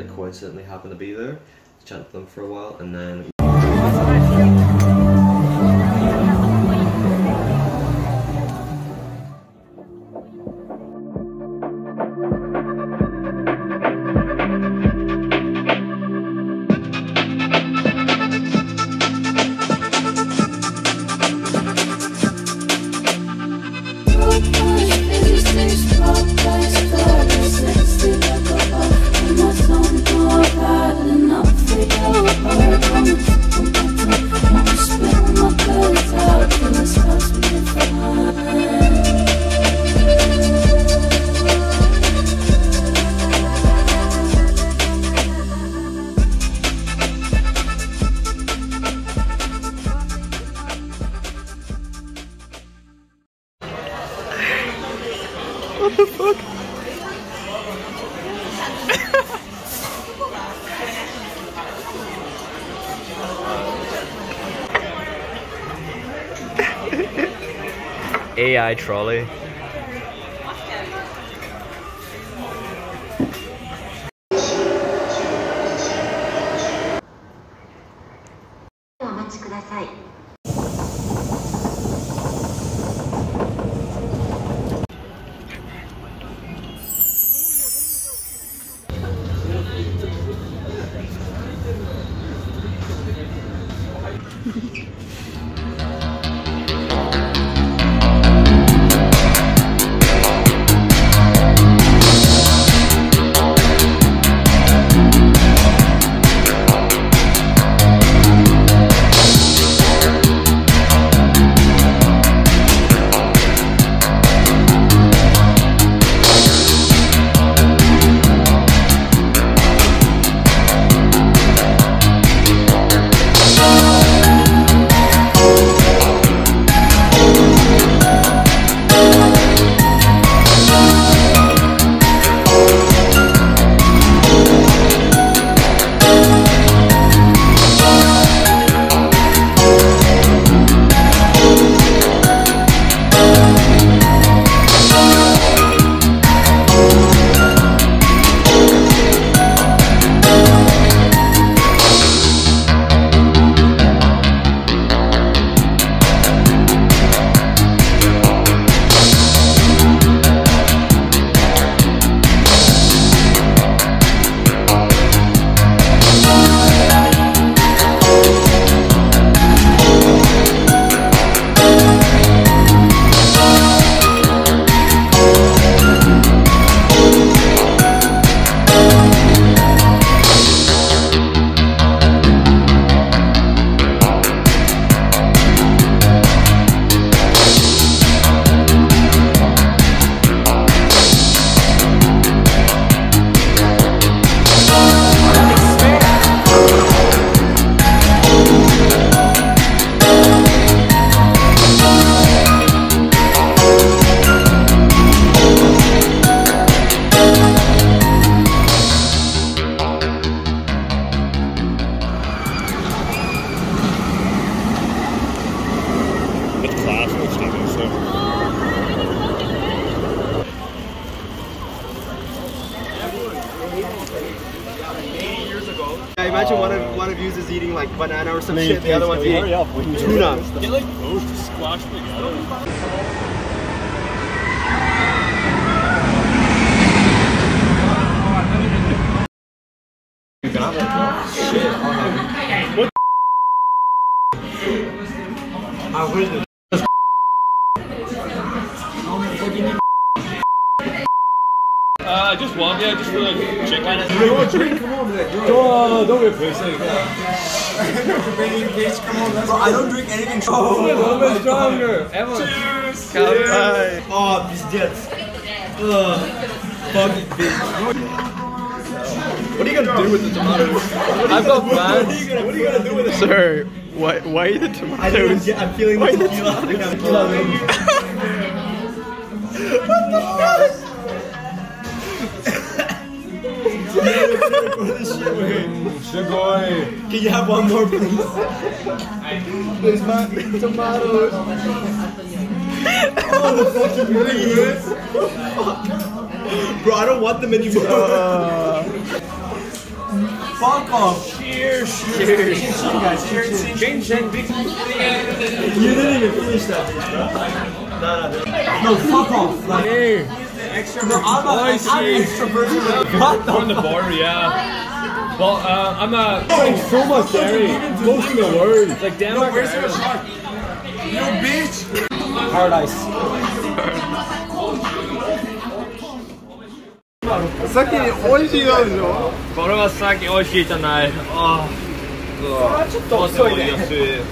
they coincidentally happen to be there, chat to them for a while, and then... What the fuck? AI trolley. I imagine one of you is eating like banana or some shit, the other one's eating tuna. Get like both squashed together. Just one, yeah, just for like chicken. Don't be a pussy. I don't drink anything. Oh, a little bit stronger. Everyone. Cheers. Cheers. Oh, biscuits. Fucking bitch. What are you gonna do with the tomatoes? I've got plans. What are you gonna do with it? Sir, why the tomatoes? I'm feeling the tomatoes. What the fuck? Can you have one more, please? There's my tomatoes. Oh, the fucking leaves. Bro, I don't want them anymore. Fuck off. Cheers. Cheers. Cheers, guys. Cheers. Cheers. You didn't even finish that. No, fuck off. Like, hey. No, I'm extroverted. What the fuck? We're in the bar, yeah. Well, I'm not. So much dairy. Most of the words. Like, damn, no, where's your shark? You bitch! Paradise. Sake oishii da deしょ? Kore wa sake oishii janai. Ah. So it's a bit.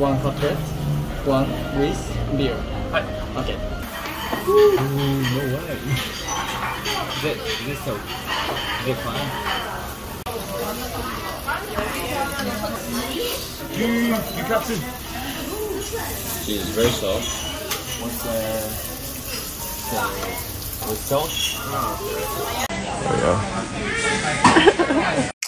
One cocktail, one with beer. Okay. Ooh, no way. This soap. They're fine. You got to. She's very soft. What's with salt? There we go.